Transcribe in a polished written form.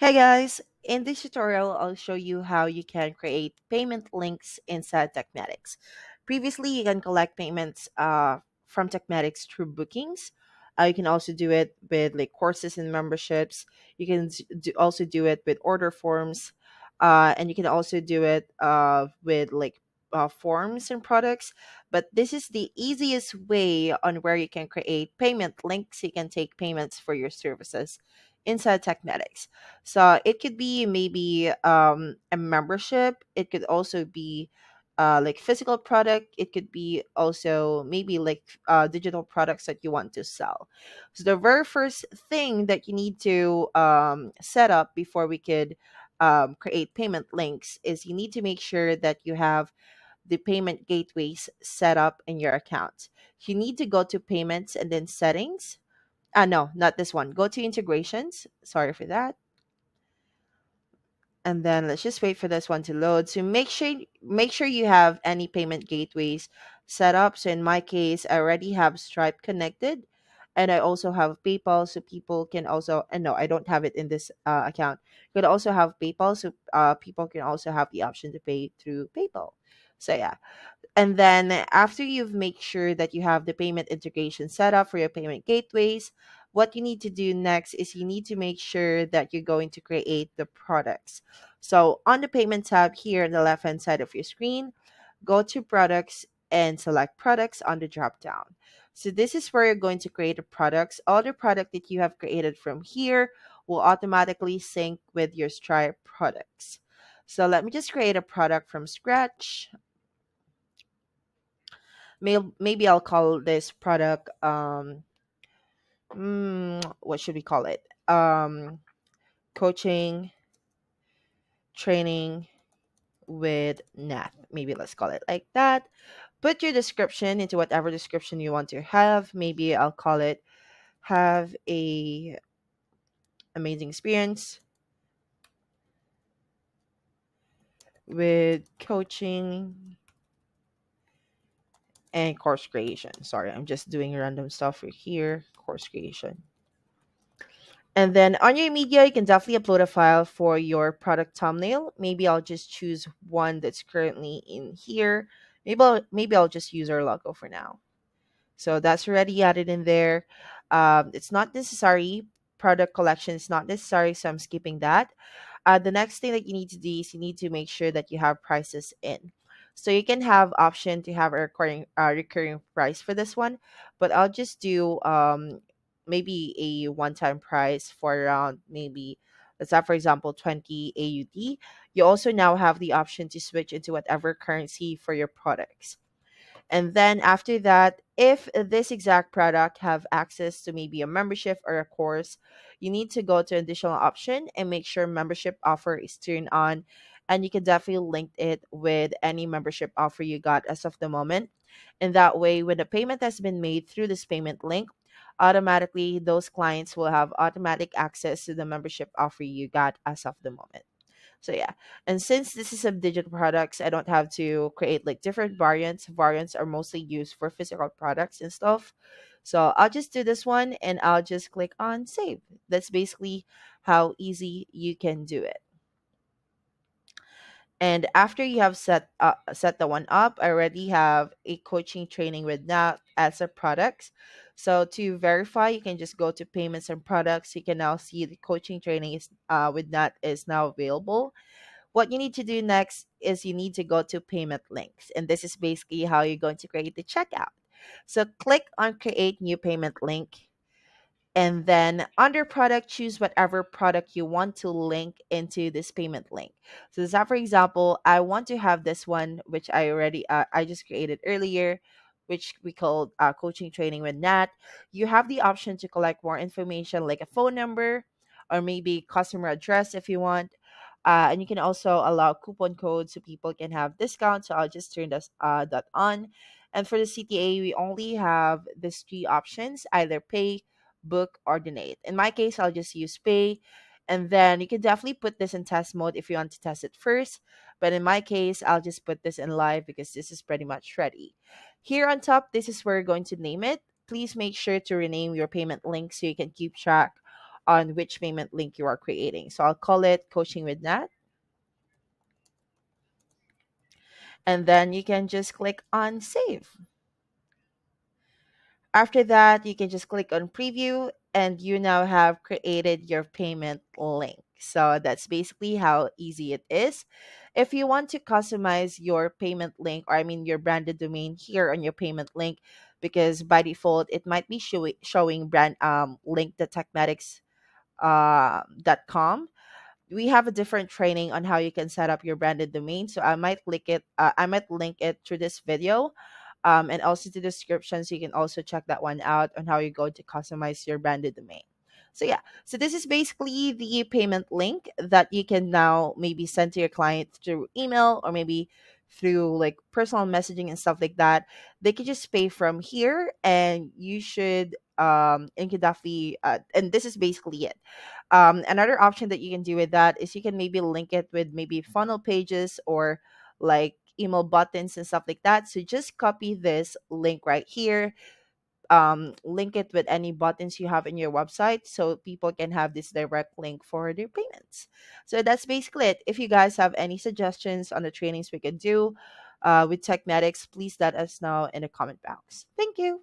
Hey guys, in this tutorial, I'll show you how you can create payment links inside Tekmatix. Previously, you can collect payments from Tekmatix through bookings. You can also do it with like courses and memberships. You can also do it with order forms, and you can also do it with like forms and products. But this is the easiest way on where you can create payment links. You can take payments for your services inside Tekmatix. So it could be maybe a membership. It could also be like physical product. It could be also maybe like digital products that you want to sell. So the very first thing that you need to set up before we could create payment links is you need to make sure that you have the payment gateways set up in your account. You need to go to payments and then settings. No, not this one. Go to integrations. Sorry for that. And then let's just wait for this one to load. So make sure you have any payment gateways set up. So in my case, I already have Stripe connected, and I also have PayPal. So people can also, and no, I don't have it in this account. You could also have PayPal. So people can also have the option to pay through PayPal. So yeah. And then after you've made sure that you have the payment integration set up for your payment gateways, what you need to do next is you need to make sure that you're going to create the products. So on the payment tab here on the left-hand side of your screen, go to products and select products on the drop-down. So this is where you're going to create the products. All the product that you have created from here will automatically sync with your Stripe products. So let me just create a product from scratch. Maybe I'll call this product, what should we call it? Coaching, training with Nat. Maybe let's call it like that. Put your description into whatever description you want to have. Maybe I'll call it, have a amazing experience with coaching and course creation. Sorry, I'm just doing random stuff right here. Course creation. And then on your media, you can definitely upload a file for your product thumbnail. Maybe I'll just choose one that's currently in here. Maybe I'll just use our logo for now. So that's already added in there. It's not necessary. Product collection is not necessary, so I'm skipping that. The next thing that you need to do is you need to make sure that you have prices in. So you can have option to have a recurring price for this one, but I'll just do maybe a one-time price for around maybe, let's have for example 20 AUD. You also now have the option to switch into whatever currency for your products. And then after that, if this exact product have access to maybe a membership or a course, you need to go to additional option and make sure membership offer is turned on. And you can definitely link it with any membership offer you got as of the moment. And that way, when the payment has been made through this payment link, automatically those clients will have automatic access to the membership offer you got as of the moment. So yeah, and since this is a digital products, I don't have to create like different variants. Variants are mostly used for physical products and stuff. So I'll just do this one and I'll just click on save. That's basically how easy you can do it. And after you have set the one up, I already have a coaching training with Nat as a product. So to verify, you can just go to payments and products. You can now see the coaching training is, with Nat is now available. What you need to do next is you need to go to payment links. And this is basically how you're going to create the checkout. So click on create new payment link. And then under product, choose whatever product you want to link into this payment link. So this, for example, I want to have this one, which I already, I just created earlier, which we called coaching training with Nat. You have the option to collect more information like a phone number or maybe customer address if you want. And you can also allow coupon codes so people can have discounts. So I'll just turn this, that on. And for the CTA, we only have these three options, either pay, book, or donate. In my case, I'll just use pay. And then you can definitely put this in test mode if you want to test it first. But in my case, I'll just put this in live because this is pretty much ready. Here on top, this is where you're going to name it. Please make sure to rename your payment link so you can keep track on which payment link you are creating. So I'll call it Coaching with Nat. And then you can just click on Save. After that, you can just click on Preview, and you now have created your payment link. So that's basically how easy it is. If you want to customize your payment link, or I mean your branded domain here on your payment link, because by default it might be showing brand link to tekmatix.com. We have a different training on how you can set up your branded domain, so I might click it. I might link it to this video, and also to the description, so you can also check that one out on how you go to customize your branded domain. So yeah, so this is basically the payment link that you can now maybe send to your client through email, or maybe through like personal messaging and stuff like that. They can just pay from here, and you should and this is basically it. Another option that you can do with that is you can maybe link it with maybe funnel pages or like email buttons and stuff like that. So just copy this link right here, link it with any buttons you have in your website, so people can have this direct link for their payments. So that's basically it. If you guys have any suggestions on the trainings we can do with Tekmatix, please let us know in the comment box. Thank you.